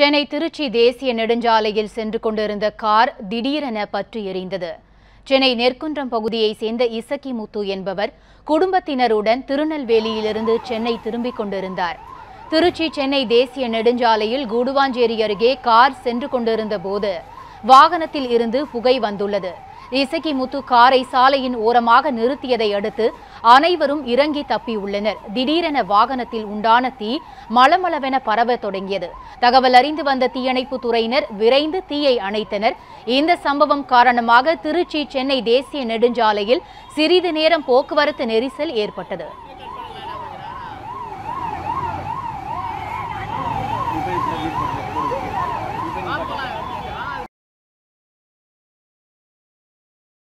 சென்னை திருச்சி தேசிய நெடுஞ்சாலையில் சென்று கொண்டிருந்த கார் திடீரென பற்றி எரிந்தது. சென்னை நெற்குன்றம் பகுதியைச் சேர்ந்த இசக்கி முத்து என்பவர் குடும்பத்தினருடன் திருநெல்வேலியிலிருந்து சென்னை திரும்பிக் கொண்டிருந்தார். திருச்சி சென்னை தேசிய நெடுஞ்சாலையில் கூடுவாஞ்சேரி அருகே கார் சென்று கொண்டிருந்த போது வாகனத்தில் இருந்து புகை வந்துள்ளது. இசக்கி முத்து காரை சாலையின் ஓரமாக நிறுத்தியதை அடுத்து அனைவரும் இறங்கி தப்பி உள்ளனர். திடீரென வாகனத்தில் உண்டான தீ மளமளவென பரவ தொடங்கியது. தகவல் அறிந்து வந்த தீயணைப்பு துறையினர் விரைந்து தீயை அணைத்தனர். இந்த சம்பவம் காரணமாக திருச்சி சென்னை தேசிய நெடுஞ்சாலையில் சிறிது நேரம் போக்குவரத்து நெரிசல் ஏற்பட்டது.